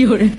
You're